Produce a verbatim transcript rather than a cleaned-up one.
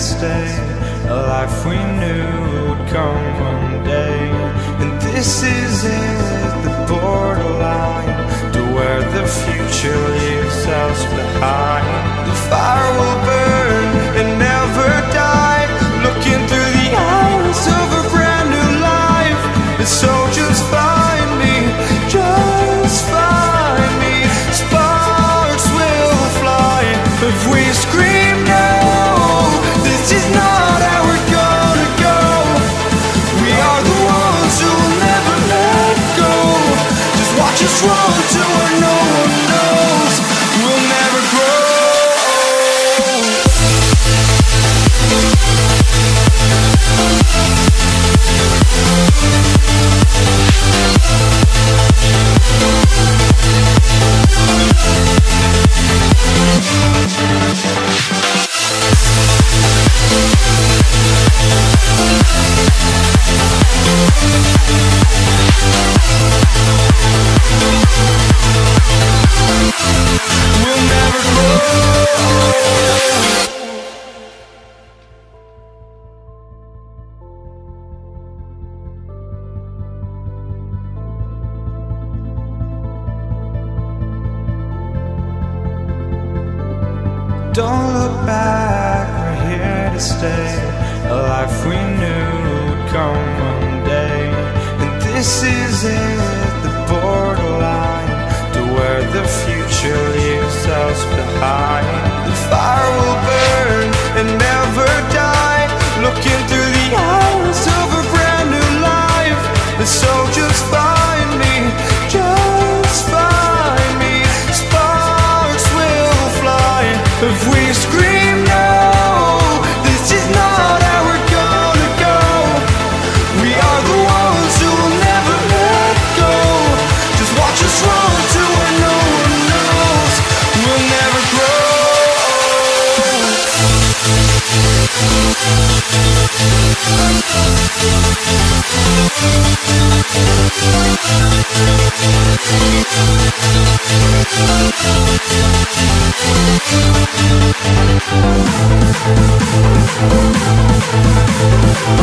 and stay, a life we knew would come one day. And this is it, the borderline to where the future leaves us behind. The fire will burn and never die, looking through the eyes of a brand new life. And so just find me, just find me. Sparks will fly if we scream now. This is not our goal. Don't look back, we're here to stay, a life we knew would come one day. And this is it, the borderline to where the future leaves us behind. The fire will burn and never die, looking through the eyes of a brand new life. And so just find me, just find me. Sparks will fly if we scream no. This is not how we're gonna go. We are the ones who will never let go. Just watch us run to where no one knows. We'll never grow.